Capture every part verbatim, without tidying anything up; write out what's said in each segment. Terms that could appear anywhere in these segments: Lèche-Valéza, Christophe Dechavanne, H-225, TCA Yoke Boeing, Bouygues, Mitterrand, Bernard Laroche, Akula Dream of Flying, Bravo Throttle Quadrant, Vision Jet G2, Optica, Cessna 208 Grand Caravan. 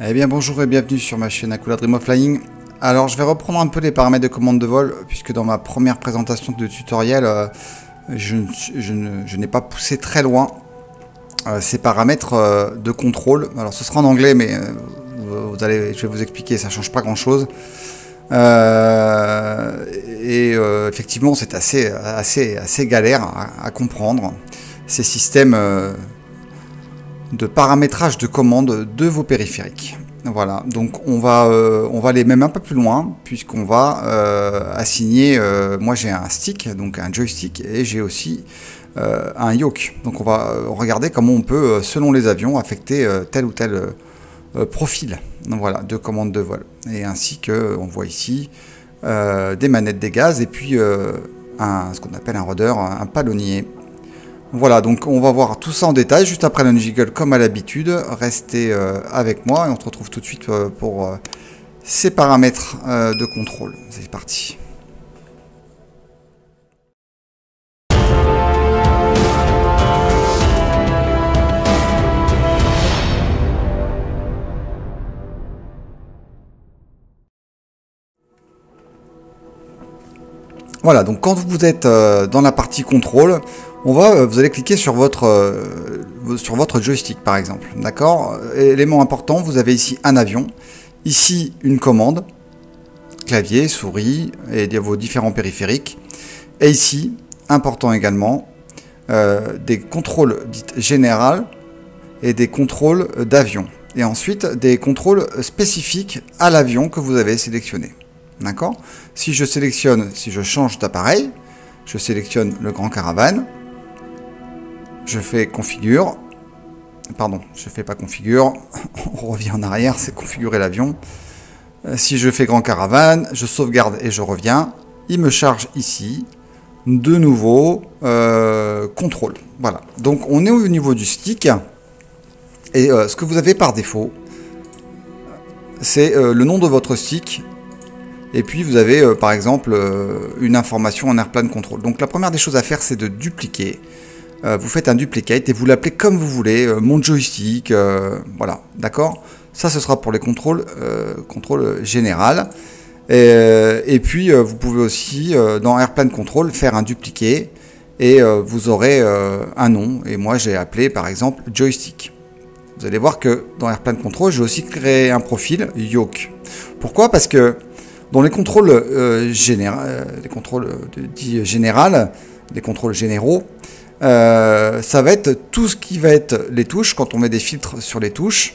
Eh bien bonjour et bienvenue sur ma chaîne Akula Dream of Flying. Alors je vais reprendre un peu les paramètres de commande de vol, puisque dans ma première présentation de tutoriel, euh, je, je, je n'ai pas poussé très loin euh, ces paramètres euh, de contrôle. Alors ce sera en anglais, mais euh, vous allez, je vais vous expliquer, ça ne change pas grand chose. Euh, et euh, effectivement c'est assez, assez, assez galère à, à comprendre ces systèmes euh, de paramétrage de commande de vos périphériques. Voilà, donc on va, euh, on va aller même un peu plus loin, puisqu'on va euh, assigner, euh, moi j'ai un stick, donc un joystick, et j'ai aussi euh, un yoke. Donc on va regarder comment on peut, selon les avions, affecter euh, tel ou tel euh, profil, donc voilà, de commande de vol. Et ainsi que, on voit ici, euh, des manettes des gaz, et puis euh, un, ce qu'on appelle un rudder, un palonnier. Voilà, donc on va voir tout ça en détail juste après le jiggle comme à l'habitude. Restez euh, avec moi et on se retrouve tout de suite euh, pour euh, ces paramètres euh, de contrôle. C'est parti. Voilà, donc quand vous êtes euh, dans la partie contrôle, on va, euh, vous allez cliquer sur votre, euh, sur votre joystick par exemple, d'accord? Élément important, vous avez ici un avion, ici une commande, clavier, souris et vos différents périphériques, et ici, important également, euh, des contrôles dits généraux et des contrôles d'avion, et ensuite des contrôles spécifiques à l'avion que vous avez sélectionné. D'accord? Si je sélectionne, si je change d'appareil, je sélectionne le Grand Caravan, je fais configure, pardon, je fais pas configure, on revient en arrière, c'est configurer l'avion. Si je fais Grand Caravan, je sauvegarde et je reviens, il me charge ici, de nouveau, euh, contrôle. Voilà, donc on est au niveau du stick, et euh, ce que vous avez par défaut, c'est euh, le nom de votre stick. Et puis vous avez euh, par exemple euh, une information en airplane control. Donc la première des choses à faire, c'est de dupliquer. Euh, vous faites un duplicate et vous l'appelez comme vous voulez, euh, mon joystick, euh, voilà, d'accord. Ça ce sera pour les contrôles, euh, contrôle général. Et, euh, et puis euh, vous pouvez aussi euh, dans airplane control faire un dupliqué et euh, vous aurez euh, un nom. Et moi j'ai appelé par exemple joystick. Vous allez voir que dans airplane control, j'ai aussi créé un profil yoke. Pourquoi? Parce que dans les contrôles, euh, généra euh, les contrôles de, dits général, les contrôles généraux, euh, ça va être tout ce qui va être les touches. Quand on met des filtres sur les touches,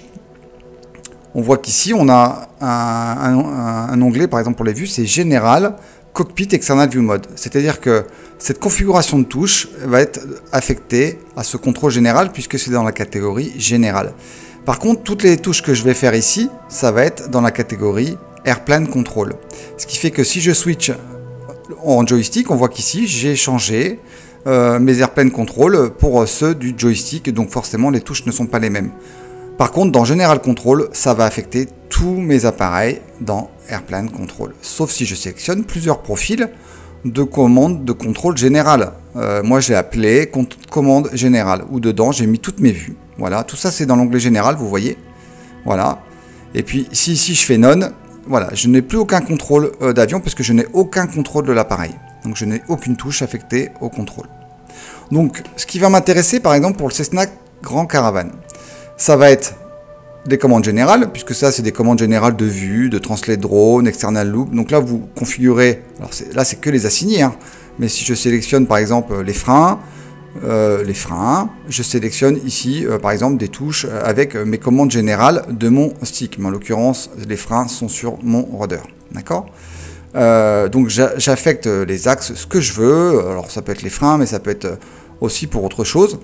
on voit qu'ici on a un, un, un onglet, par exemple pour les vues, c'est Général, Cockpit, External View Mode. C'est-à-dire que cette configuration de touches va être affectée à ce contrôle général puisque c'est dans la catégorie Général. Par contre, toutes les touches que je vais faire ici, ça va être dans la catégorie Airplane Control. Ce qui fait que si je switch en joystick, on voit qu'ici j'ai changé euh, mes Airplane Control pour ceux du joystick, donc forcément les touches ne sont pas les mêmes. Par contre, dans General Control, ça va affecter tous mes appareils dans Airplane Control, sauf si je sélectionne plusieurs profils de commandes de contrôle général. Euh, moi j'ai appelé commande générale, où dedans j'ai mis toutes mes vues. Voilà, tout ça c'est dans l'onglet général, vous voyez. Voilà, et puis si ici je fais none, voilà, je n'ai plus aucun contrôle euh, d'avion parce que je n'ai aucun contrôle de l'appareil. Donc je n'ai aucune touche affectée au contrôle. Donc ce qui va m'intéresser par exemple pour le Cessna Grand Caravan, ça va être des commandes générales, puisque ça c'est des commandes générales de vue, de translate drone, external loop. Donc là vous configurez, alors là c'est que les assignés, hein, mais si je sélectionne par exemple les freins, euh, les freins, je sélectionne ici euh, par exemple des touches avec mes commandes générales de mon stick, mais en l'occurrence les freins sont sur mon rudder, d'accord. euh, donc j'affecte les axes, ce que je veux, alors ça peut être les freins mais ça peut être aussi pour autre chose.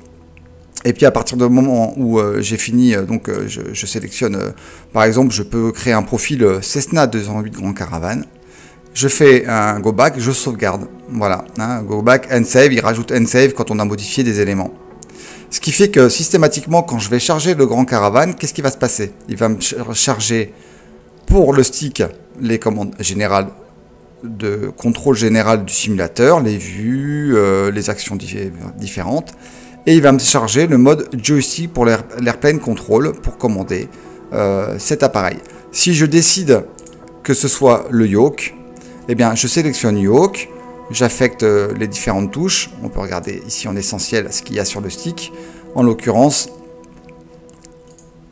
Et puis à partir du moment où euh, j'ai fini, euh, donc euh, je, je sélectionne, euh, par exemple je peux créer un profil euh, Cessna deux cent huit Grand Caravan, je fais un go back, je sauvegarde, voilà, hein, go back and save, il rajoute and save quand on a modifié des éléments. Ce qui fait que systématiquement quand je vais charger le Grand Caravan, qu'est-ce qui va se passer? Il va me charger pour le stick les commandes générales de contrôle général du simulateur, les vues, euh, les actions di différentes. Et il va me charger le mode joystick pour l'airplane control pour commander euh, cet appareil. Si je décide que ce soit le yoke, eh bien je sélectionne yoke, j'affecte les différentes touches. On peut regarder ici en essentiel ce qu'il y a sur le stick. En l'occurrence,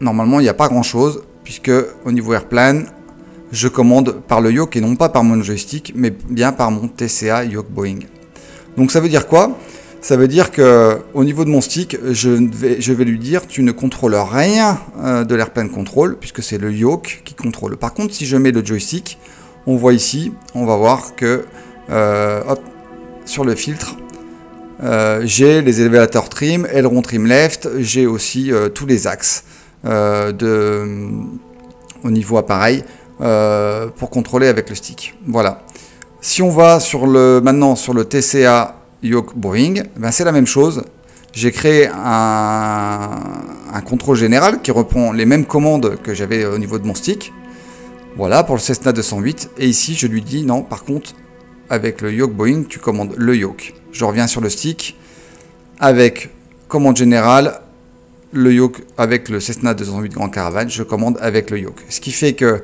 normalement il n'y a pas grand chose, puisque au niveau airplane, je commande par le yoke et non pas par mon joystick, mais bien par mon T C A Yoke Boeing. Donc ça veut dire quoi? Ça veut dire que au niveau de mon stick, je vais, je vais lui dire tu ne contrôles rien euh, de l'airplane control, puisque c'est le yoke qui contrôle. Par contre, si je mets le joystick, on voit ici, on va voir que euh, hop, sur le filtre, euh, j'ai les élévateurs trim, aileron trim left, j'ai aussi euh, tous les axes euh, de, au niveau appareil. Euh, pour contrôler avec le stick. Voilà. Si on va sur le, maintenant sur le T C A Yoke Boeing, ben c'est la même chose. J'ai créé un, un contrôle général qui reprend les mêmes commandes que j'avais au niveau de mon stick. Voilà, pour le Cessna deux cent huit. Et ici, je lui dis non, par contre, avec le Yoke Boeing, tu commandes le yoke. Je reviens sur le stick. Avec commande générale, le yoke, avec le Cessna deux cent huit Grand Caravan, je commande avec le yoke. Ce qui fait que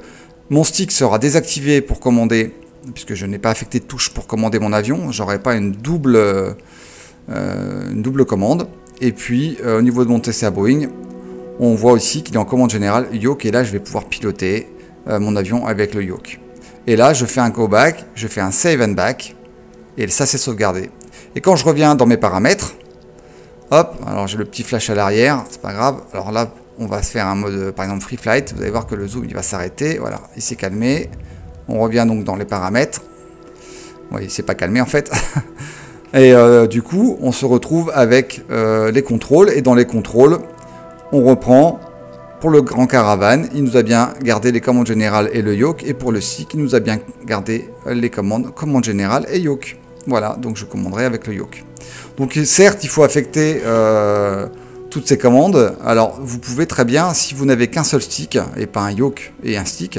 mon stick sera désactivé pour commander, puisque je n'ai pas affecté de touche pour commander mon avion. J'aurai pas une double, euh, une double commande. Et puis, euh, au niveau de mon T C A Boeing, on voit aussi qu'il est en commande générale yoke. Et là, je vais pouvoir piloter euh, mon avion avec le yoke. Et là, je fais un go back, je fais un save and back. Et ça, c'est sauvegardé. Et quand je reviens dans mes paramètres, hop, alors j'ai le petit flash à l'arrière, c'est pas grave. Alors là, on va se faire un mode, par exemple, free flight. Vous allez voir que le zoom, il va s'arrêter. Voilà, il s'est calmé. On revient donc dans les paramètres. Oui, il s'est pas calmé, en fait. Et euh, du coup, on se retrouve avec euh, les contrôles. Et dans les contrôles, on reprend pour le Grand Caravan. Il nous a bien gardé les commandes générales et le yoke. Et pour le stick, il nous a bien gardé les commandes, commandes générales et yoke. Voilà, donc je commanderai avec le yoke. Donc certes, il faut affecter... Euh, toutes ces commandes. Alors vous pouvez très bien, si vous n'avez qu'un seul stick et pas un yoke et un stick,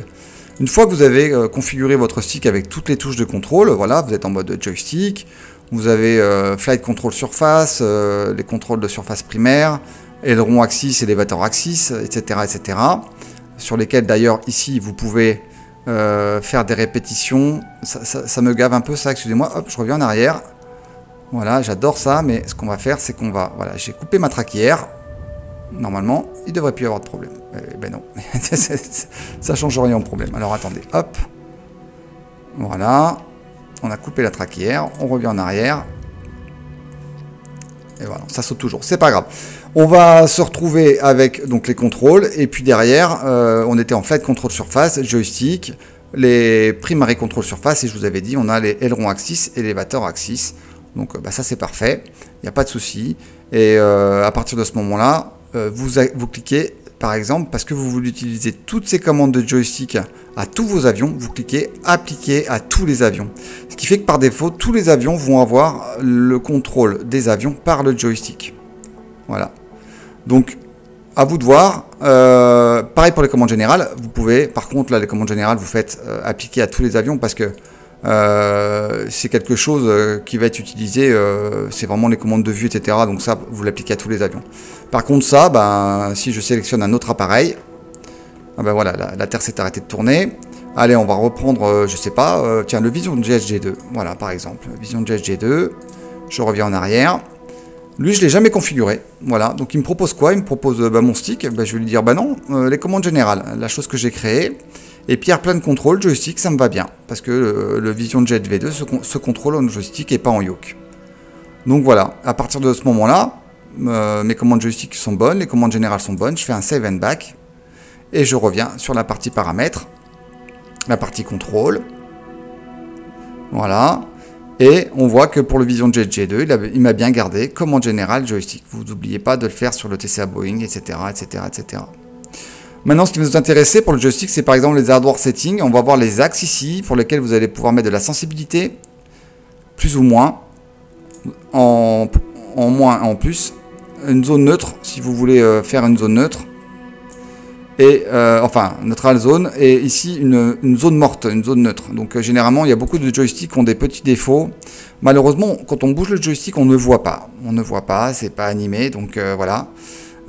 une fois que vous avez euh, configuré votre stick avec toutes les touches de contrôle, voilà, vous êtes en mode joystick, vous avez euh, flight control surface, euh, les contrôles de surface primaire, aileron axis, élévateur axis, etc., etc., sur lesquels d'ailleurs ici vous pouvez euh, faire des répétitions. ça, ça, ça me gave un peu ça, excusez-moi. Hop, je reviens en arrière. Voilà, j'adore ça, mais ce qu'on va faire, c'est qu'on va... Voilà, j'ai coupé ma traquière. Normalement, il ne devrait plus y avoir de problème. Eh ben non, ça change rien au problème. Alors attendez, hop. Voilà, on a coupé la traquière, on revient en arrière. Et voilà, ça saute toujours, c'est pas grave. On va se retrouver avec donc les contrôles. Et puis derrière, euh, on était en flight control surface, joystick, les primary control surface. Et je vous avais dit, on a les aileron axis, élévateur axis. Donc bah, ça c'est parfait, il n'y a pas de souci. Et euh, à partir de ce moment-là, euh, vous, vous cliquez, par exemple, parce que vous voulez utiliser toutes ces commandes de joystick à tous vos avions, vous cliquez appliquer à tous les avions. Ce qui fait que par défaut, tous les avions vont avoir le contrôle des avions par le joystick. Voilà. Donc à vous de voir. Euh, pareil pour les commandes générales. Vous pouvez, par contre, là les commandes générales, vous faites euh, appliquer à tous les avions parce que Euh, c'est quelque chose euh, qui va être utilisé, euh, c'est vraiment les commandes de vue, et cetera. Donc ça, vous l'appliquez à tous les avions. Par contre ça, ben, si je sélectionne un autre appareil, ah ben voilà, la, la Terre s'est arrêtée de tourner. Allez, on va reprendre, euh, je sais pas, euh, tiens, le Vision Jet G deux. Voilà, par exemple, Vision Jet G deux. Je reviens en arrière. Lui, je l'ai jamais configuré. Voilà, donc il me propose quoi? Il me propose euh, bah, mon stick. Bah, je vais lui dire, bah non, euh, les commandes générales, la chose que j'ai créée. Et puis airplane control, joystick, ça me va bien. Parce que le, le Vision Jet V deux se, con, se contrôle en joystick et pas en yoke. Donc voilà, à partir de ce moment-là, euh, mes commandes joystick sont bonnes, les commandes générales sont bonnes. Je fais un save and back. Et je reviens sur la partie paramètres. La partie contrôle. Voilà. Et on voit que pour le Vision Jet G deux, il m'a bien gardé commande générale, joystick. Vous n'oubliez pas de le faire sur le T C A Boeing, et cetera, et cetera, et cetera. Maintenant, ce qui va nous intéresser pour le joystick, c'est par exemple les hardware settings. On va voir les axes ici pour lesquels vous allez pouvoir mettre de la sensibilité, plus ou moins, en, en moins, en plus. Une zone neutre, si vous voulez euh, faire une zone neutre, et euh, enfin, neutral zone, et ici une, une zone morte, une zone neutre. Donc euh, généralement, il y a beaucoup de joysticks qui ont des petits défauts. Malheureusement, quand on bouge le joystick, on ne voit pas. On ne voit pas, c'est pas animé, donc euh, voilà.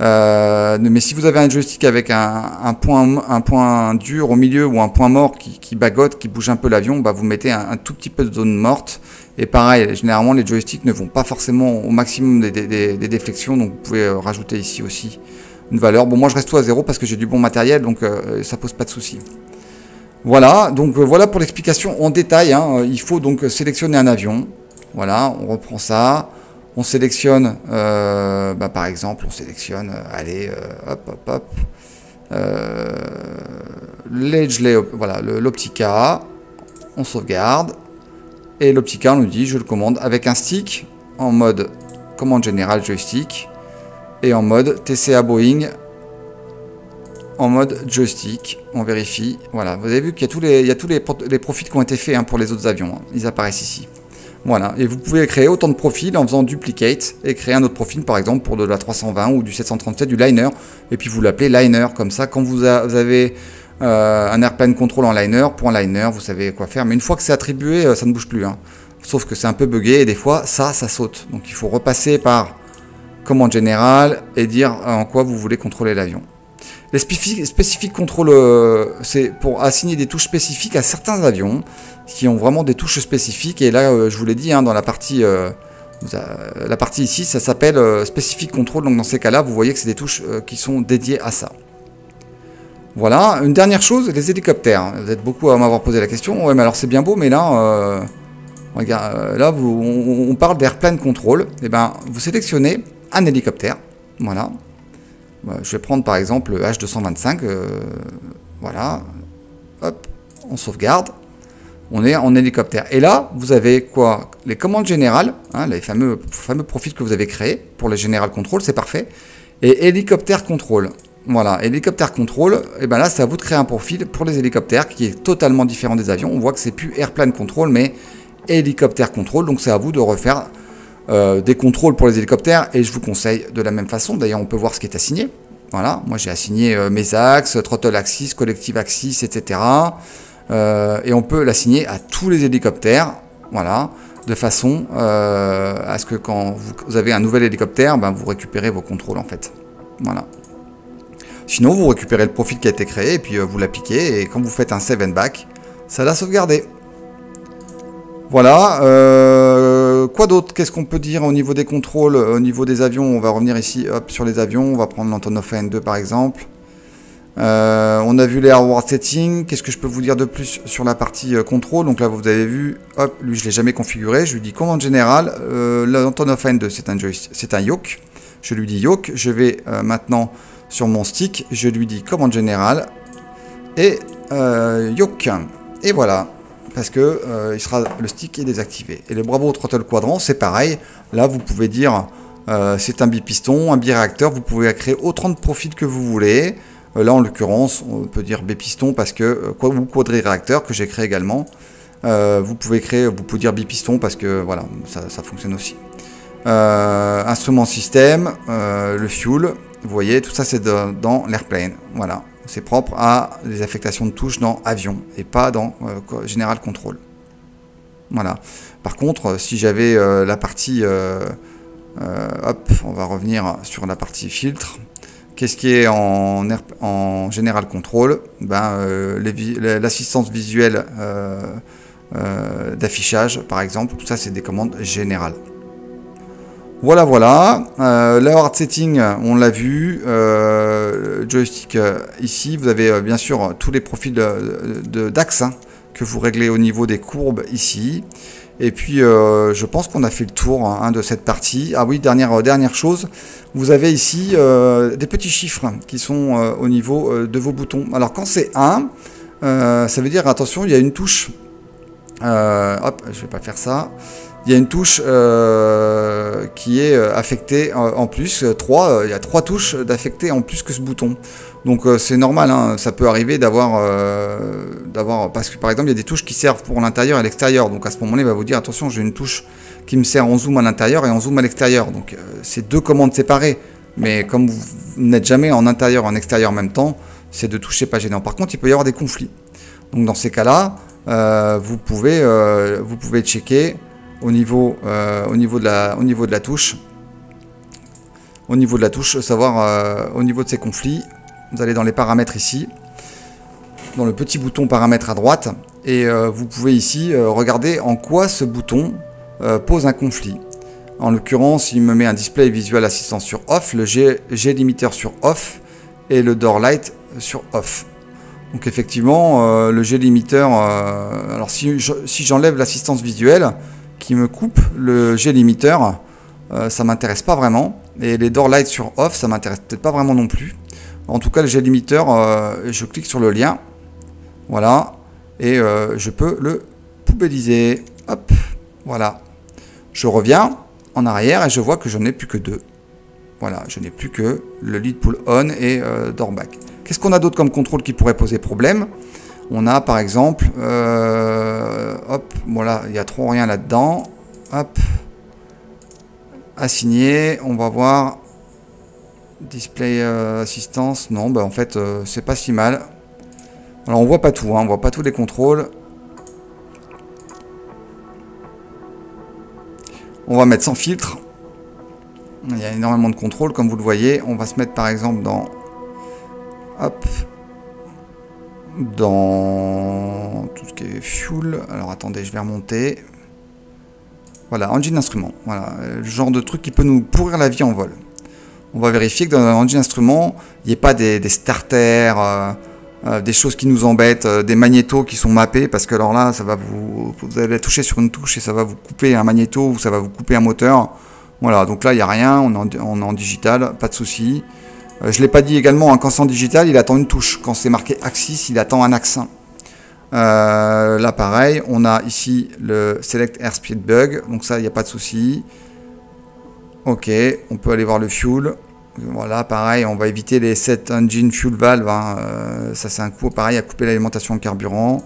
Euh, mais si vous avez un joystick avec un, un, point, un point dur au milieu ou un point mort qui, qui bagote, qui bouge un peu l'avion, bah vous mettez un, un tout petit peu de zone morte. Et pareil, généralement les joysticks ne vont pas forcément au maximum des, des, des, des déflexions, donc vous pouvez rajouter ici aussi une valeur. Bon, moi je reste tout à zéro parce que j'ai du bon matériel, donc euh, ça pose pas de souci. Voilà, donc euh, voilà pour l'explication en détail, hein. Il faut donc sélectionner un avion. Voilà, on reprend ça. On sélectionne, euh, bah par exemple, on sélectionne, allez, euh, hop, hop, hop, euh, l'Edge, voilà, l'Optica, on sauvegarde, et l'Optica, on nous dit, je le commande avec un stick, en mode commande générale joystick, et en mode T C A Boeing, en mode joystick, on vérifie, voilà, vous avez vu qu'il y a tous les, il y a tous les, les profils qui ont été faits, hein, pour les autres avions, hein. Ils apparaissent ici. Voilà, et vous pouvez créer autant de profils en faisant duplicate et créer un autre profil, par exemple pour de la trois cent vingt ou du sept cent trente-sept, du liner, et puis vous l'appelez liner, comme ça quand vous, a, vous avez euh, un airplane control en liner, point liner, vous savez quoi faire, mais une fois que c'est attribué, ça ne bouge plus, hein. Sauf que c'est un peu bugué et des fois ça, ça saute, donc il faut repasser par commande générale et dire en quoi vous voulez contrôler l'avion. Les spécifiques contrôles, c'est pour assigner des touches spécifiques à certains avions qui ont vraiment des touches spécifiques. Et là, je vous l'ai dit, hein, dans la partie, euh, la partie ici, ça s'appelle euh, spécifique contrôle. Donc dans ces cas-là, vous voyez que c'est des touches euh, qui sont dédiées à ça. Voilà. Une dernière chose, les hélicoptères. Vous êtes beaucoup à m'avoir posé la question. Ouais, mais alors c'est bien beau, mais là, euh, regarde, là, vous, on, on parle d'airplane control. Et ben, vous sélectionnez un hélicoptère. Voilà. Je vais prendre par exemple le H deux cent vingt-cinq, euh, voilà, hop, on sauvegarde, on est en hélicoptère. Et là, vous avez quoi? Les commandes générales, hein, les fameux, fameux profils que vous avez créés pour les général contrôle, c'est parfait. Et hélicoptère contrôle, voilà, hélicoptère contrôle, et bien là, c'est à vous de créer un profil pour les hélicoptères qui est totalement différent des avions. On voit que c'est plus airplane control, mais hélicoptère contrôle, donc c'est à vous de refaire... Euh, des contrôles pour les hélicoptères, et je vous conseille de la même façon. D'ailleurs, on peut voir ce qui est assigné. Voilà, moi j'ai assigné euh, mes axes, throttle axis, collective axis, et cetera. Euh, et on peut l'assigner à tous les hélicoptères, voilà, de façon euh, à ce que quand vous avez un nouvel hélicoptère, ben, vous récupérez vos contrôles en fait. Voilà. Sinon, vous récupérez le profil qui a été créé et puis euh, vous l'appliquez. Et quand vous faites un save and back, ça l'a sauvegardé. Voilà. Euh, quoi d'autre? Qu'est-ce qu'on peut dire au niveau des contrôles, au niveau des avions? On va revenir ici, hop, sur les avions. On va prendre l'Antonov A N deux par exemple. Euh, on a vu les hardware settings. Qu'est-ce que je peux vous dire de plus sur la partie euh, contrôle? Donc là, vous avez vu, hop, lui, je l'ai jamais configuré. Je lui dis commande générale. Euh, L'Antonov A N deux, c'est un joystick, c'est un yoke. Je lui dis yoke. Je vais euh, maintenant sur mon stick. Je lui dis commande générale et euh, yoke. Et voilà. Parce que euh, il sera, le stick est désactivé. Et le Bravo Throttle Quadrant, c'est pareil. Là, vous pouvez dire, euh, c'est un bipiston, un biréacteur. Vous pouvez créer autant de profils que vous voulez. Euh, là, en l'occurrence, on peut dire bipiston parce que euh, quoi, ou quadriréacteur que j'ai créé également. Euh, vous pouvez créer, vous pouvez dire bipiston parce que voilà, ça, ça fonctionne aussi. Euh, instrument système, euh, le fuel. Vous voyez, tout ça, c'est dans l'airplane. Voilà. C'est propre à des affectations de touches dans avion et pas dans euh, général contrôle. Voilà. Par contre, si j'avais euh, la partie... Euh, euh, hop, on va revenir sur la partie filtre. Qu'est-ce qui est en, en général contrôle? Ben, euh, l'assistance visuelle euh, euh, d'affichage, par exemple. Tout ça, c'est des commandes générales. Voilà, voilà. Euh, le hard setting, on l'a vu. Euh, le joystick euh, ici, vous avez euh, bien sûr tous les profils d'axe hein, que vous réglez au niveau des courbes ici. Et puis, euh, je pense qu'on a fait le tour hein, de cette partie. Ah oui, dernière euh, dernière chose, vous avez ici euh, des petits chiffres qui sont euh, au niveau euh, de vos boutons. Alors, quand c'est un, euh, ça veut dire attention, il y a une touche. Euh, hop, je vais pas faire ça. Il y a une touche euh, qui est affectée en plus, trois, il y a trois touches d'affectées en plus que ce bouton. Donc euh, c'est normal, hein, ça peut arriver d'avoir, euh, d'avoir, parce que par exemple il y a des touches qui servent pour l'intérieur et l'extérieur. Donc à ce moment-là, il va vous dire attention, j'ai une touche qui me sert en zoom à l'intérieur et en zoom à l'extérieur. Donc euh, c'est deux commandes séparées, mais comme vous n'êtes jamais en intérieur et en extérieur en même temps, ces deux touches c'est pas gênant. Par contre, il peut y avoir des conflits. Donc dans ces cas-là, euh, vous pouvez, euh, vous pouvez checker. Au niveau, euh, au, niveau de la, au niveau de la touche, au niveau de la touche, savoir euh, au niveau de ces conflits. Vous allez dans les paramètres ici, dans le petit bouton paramètres à droite, et euh, vous pouvez ici euh, regarder en quoi ce bouton euh, pose un conflit. En l'occurrence, il me met un display visual assistant sur off, le G-limiteur sur off et le door light sur off. Donc effectivement, euh, le G-limiteur, euh, alors si j'enlève si l'assistance visuelle qui me coupe le G-limiteur, euh, ça ne m'intéresse pas vraiment. Et les door light sur off, ça ne m'intéresse peut-être pas vraiment non plus. En tout cas, le G-limiteur, euh, je clique sur le lien, voilà, et euh, je peux le poubelliser. Hop, voilà. Je reviens en arrière et je vois que je n'ai plus que deux. Voilà, je n'ai plus que le lead pull on et euh, door back. Qu'est-ce qu'on a d'autre comme contrôle qui pourrait poser problème? On a par exemple, euh, hop, voilà, il n'y a trop rien là-dedans. Hop, assigné, on va voir. Display euh, assistance, non, bah en fait euh, c'est pas si mal. Alors on voit pas tout, hein, on voit pas tous les contrôles. On va mettre sans filtre. Il y a énormément de contrôles comme vous le voyez. On va se mettre par exemple dans, hop, dans tout ce qui est fuel. Alors attendez, je vais remonter. Voilà, engine instrument. Voilà, le genre de truc qui peut nous pourrir la vie en vol. On va vérifier que dans l'engine instrument, il n'y ait pas des, des starters, euh, euh, des choses qui nous embêtent, euh, des magnétos qui sont mappés, parce que alors là, ça va vous, vous allez toucher sur une touche et ça va vous couper un magnéto ou ça va vous couper un moteur. Voilà, donc là, il n'y a rien, on est, en, on est en digital, pas de souci. Euh, je ne l'ai pas dit également, hein, quand c'est en digital, il attend une touche. Quand c'est marqué axis, il attend un axe. Euh, là, pareil, on a ici le Select Airspeed Bug, donc ça, il n'y a pas de souci. Ok, on peut aller voir le fuel. Voilà, pareil, on va éviter les sept engine fuel valve. Hein. Euh, ça, c'est un coup, pareil, à couper l'alimentation en carburant.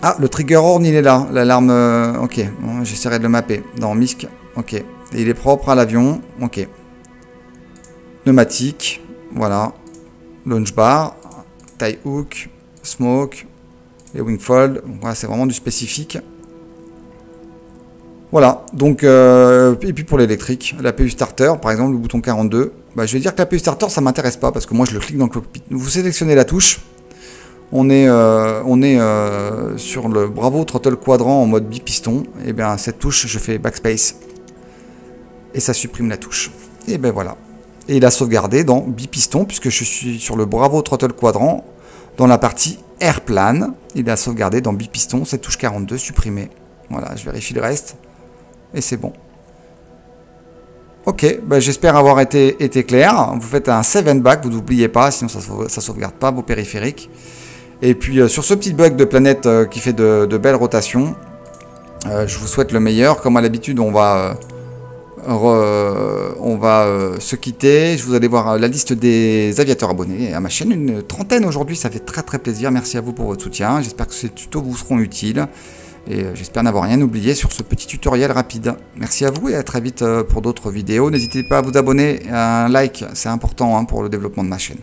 Ah, le trigger horn, il est là. L'alarme, euh, ok, j'essaierai de le mapper. Dans MISC, ok. Et il est propre à l'avion, ok. Pneumatique, voilà. Launch bar, tie hook, smoke, les wingfold. Voilà, c'est vraiment du spécifique. Voilà, donc, euh, et puis pour l'électrique, la P U Starter, par exemple, le bouton quarante-deux, bah, je vais dire que la P U Starter, ça ne m'intéresse pas, parce que moi, je le clique dans le cockpit. Vous sélectionnez la touche, on est, euh, on est euh, sur le Bravo Throttle Quadrant en mode bipiston, et bien cette touche, je fais Backspace, et ça supprime la touche. Et bien voilà, et il a sauvegardé dans bipiston, puisque je suis sur le Bravo Throttle Quadrant, dans la partie Airplane, il a sauvegardé dans bipiston, cette touche quarante-deux supprimée. Voilà, je vérifie le reste. Et c'est bon. Ok, bah j'espère avoir été, été clair. Vous faites un save and back, vous n'oubliez pas, sinon ça ne sauvegarde pas vos périphériques. Et puis euh, sur ce petit bug de planète euh, qui fait de, de belles rotations, euh, je vous souhaite le meilleur. Comme à l'habitude, on va, euh, re, on va euh, se quitter. Je vous allez voir euh, la liste des aviateurs abonnés à ma chaîne. Une trentaine aujourd'hui, ça fait très très plaisir. Merci à vous pour votre soutien. J'espère que ces tutos vous seront utiles. Et j'espère n'avoir rien oublié sur ce petit tutoriel rapide. Merci à vous et à très vite pour d'autres vidéos. N'hésitez pas à vous abonner, à un like, c'est important pour le développement de ma chaîne.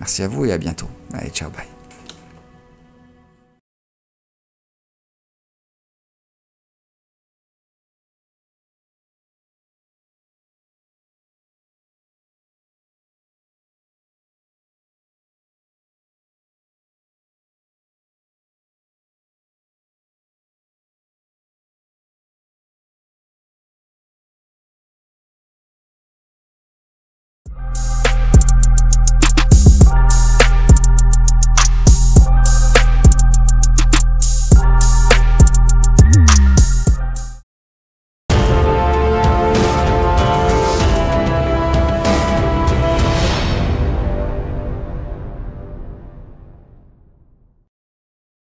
Merci à vous et à bientôt. Allez, ciao, bye.